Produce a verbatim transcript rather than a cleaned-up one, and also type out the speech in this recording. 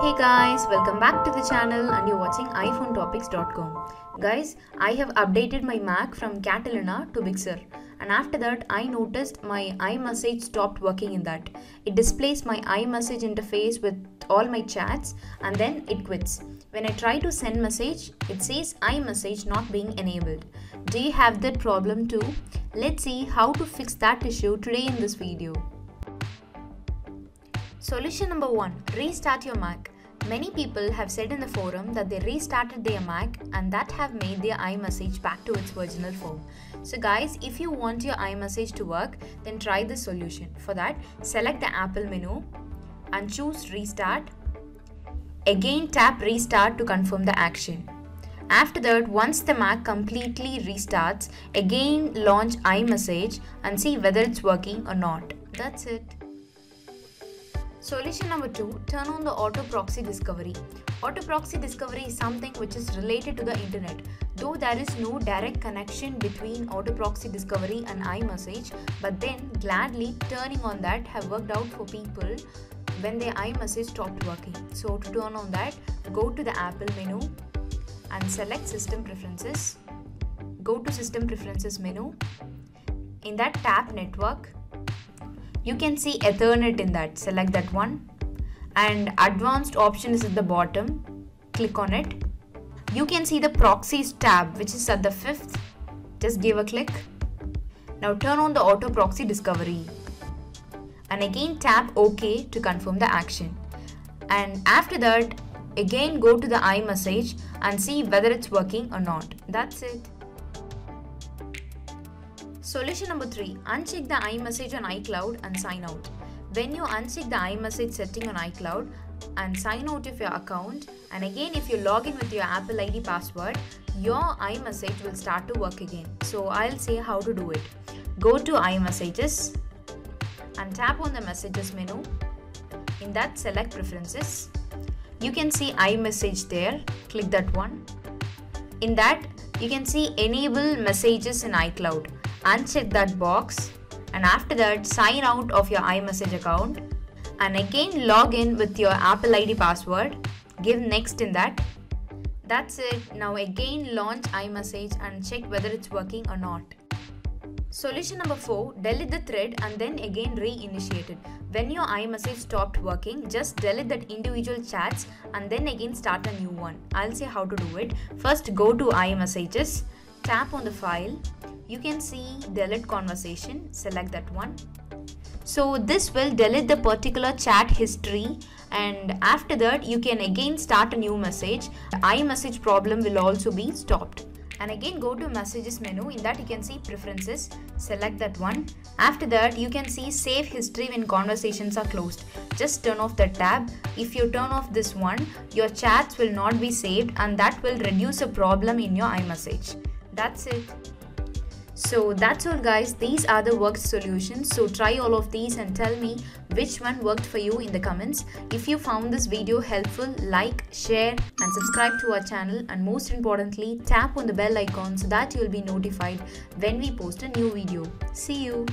Hey guys, welcome back to the channel and you're watching iPhone Topics dot com. Guys, I have updated my Mac from Catalina to Big Sur, and after that I noticed my iMessage stopped working in that. It displays my iMessage interface with all my chats and then it quits. When I try to send message, it says iMessage not being enabled. Do you have that problem too? Let's see how to fix that issue today in this video. Solution number one. Restart your Mac. Many people have said in the forum that they restarted their Mac and that have made their iMessage back to its original form. So guys, if you want your iMessage to work, then try this solution. For that, select the Apple menu and choose Restart. Again, tap Restart to confirm the action. After that, once the Mac completely restarts, again launch iMessage and see whether it's working or not. That's it. Solution number two. Turn on the auto proxy discovery. Auto proxy discovery is something which is related to the internet. Though there is no direct connection between auto proxy discovery and iMessage, but then gladly turning on that have worked out for people when their iMessage stopped working. So to turn on that, go to the Apple menu and select System Preferences. Go to System Preferences menu. In that, tap Network. You can see Ethernet in that, select that one, and advanced option is at the bottom, click on it. You can see the proxies tab which is at the fifth, just give a click. Now turn on the auto proxy discovery and again tap OK to confirm the action, and after that again go to the iMessage and see whether it's working or not. That's it. Solution number three. Uncheck the iMessage on iCloud and sign out. When you uncheck the iMessage setting on iCloud and sign out of your account, and again if you log in with your Apple I D password, your iMessage will start to work again. So I'll say how to do it. Go to iMessages and tap on the Messages menu. In that, select Preferences. You can see iMessage there. Click that one. In that, you can see Enable Messages in iCloud. Uncheck that box and after that sign out of your iMessage account and again log in with your Apple I D password, give next in that. That's it. Now again launch iMessage and check whether it's working or not. Solution number four. Delete the thread and then again reinitiate it. When your iMessage stopped working, just delete that individual chats and then again start a new one. I'll say how to do it. First, go to iMessages, tap on the file. You can see delete conversation, select that one. So this will delete the particular chat history, and after that you can again start a new message. The iMessage problem will also be stopped. And again go to Messages menu, in that you can see Preferences, select that one. After that you can see Save History when conversations are closed. Just turn off the tab. If you turn off this one, your chats will not be saved and that will reduce a problem in your iMessage. That's it. So that's all guys, these are the worked solutions. So try all of these and tell me which one worked for you in the comments. If you found this video helpful, like, share and subscribe to our channel, and most importantly tap on the bell icon so that you will be notified when we post a new video. See you!